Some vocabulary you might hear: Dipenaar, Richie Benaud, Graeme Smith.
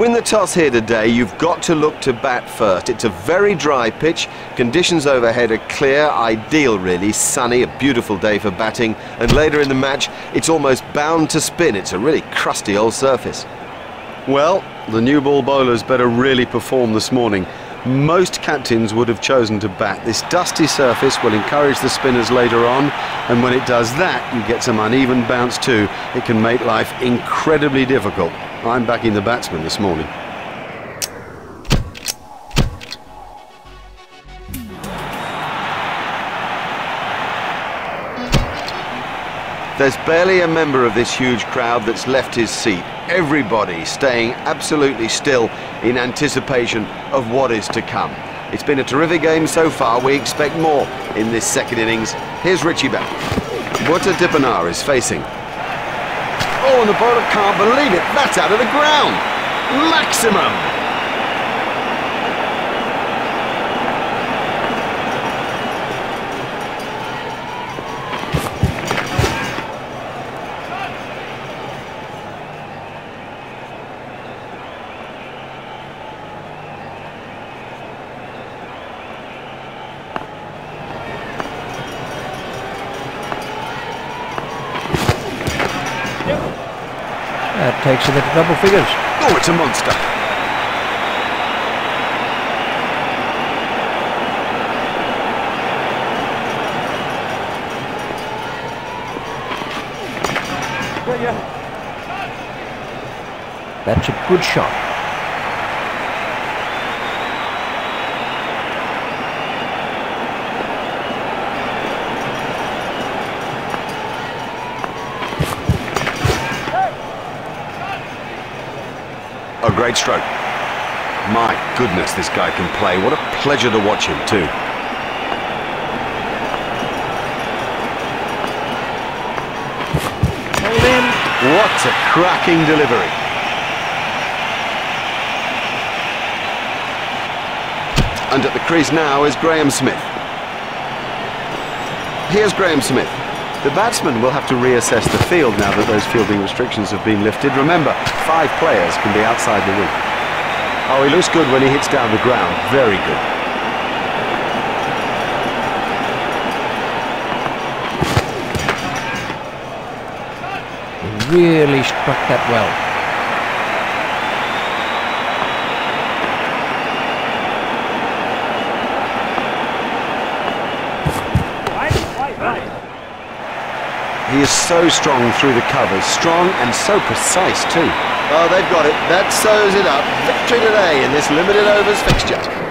win the toss here today, you've got to look to bat first. It's a very dry pitch, conditions overhead are clear, ideal really, sunny, a beautiful day for batting, and later in the match it's almost bound to spin. It's a really crusty old surface. Well, the new ball bowlers better really perform this morning. Most captains would have chosen to bat. This dusty surface will encourage the spinners later on, and when it does that, you get some uneven bounce too. It can make life incredibly difficult. I'm backing the batsman this morning. There's barely a member of this huge crowd that's left his seat. Everybody staying absolutely still in anticipation of what is to come. It's been a terrific game so far. We expect more in this second innings. Here's Richie Benaud. What a Dipenaar is facing. Oh, and the bowler can't believe it. That's out of the ground. Maximum. That takes it into double figures. Oh, it's a monster. That's a good shot. A great stroke. My goodness, this guy can play. What a pleasure to watch him too. What a cracking delivery. And at the crease now is Graeme Smith. Here's Graeme Smith. The batsmen will have to reassess the field now that those fielding restrictions have been lifted. Remember, 5 players can be outside the wicket. Oh, he looks good when he hits down the ground. Very good. He really struck that well. He is so strong through the covers, strong and so precise too. Oh, they've got it. That sews it up. Victory today in this limited overs fixture.